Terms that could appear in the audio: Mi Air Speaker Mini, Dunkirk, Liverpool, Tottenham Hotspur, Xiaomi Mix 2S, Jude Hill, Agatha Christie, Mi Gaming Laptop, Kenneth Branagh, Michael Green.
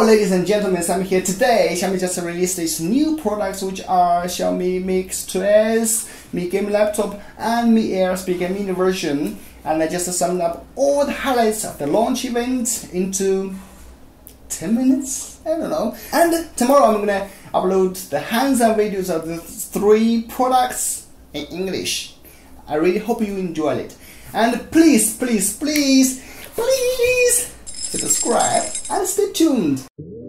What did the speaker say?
Hello ladies and gentlemen, Sammy here. Today Xiaomi just released its new products, which are Xiaomi Mix 2S, Mi Gaming Laptop and Mi Air Speaker Mini version, and I just summed up all the highlights of the launch event into 10 minutes? I don't know. And tomorrow I'm gonna upload the hands-on videos of the three products in English. I really hope you enjoy it. And please, please, please, please subscribe and stay tuned.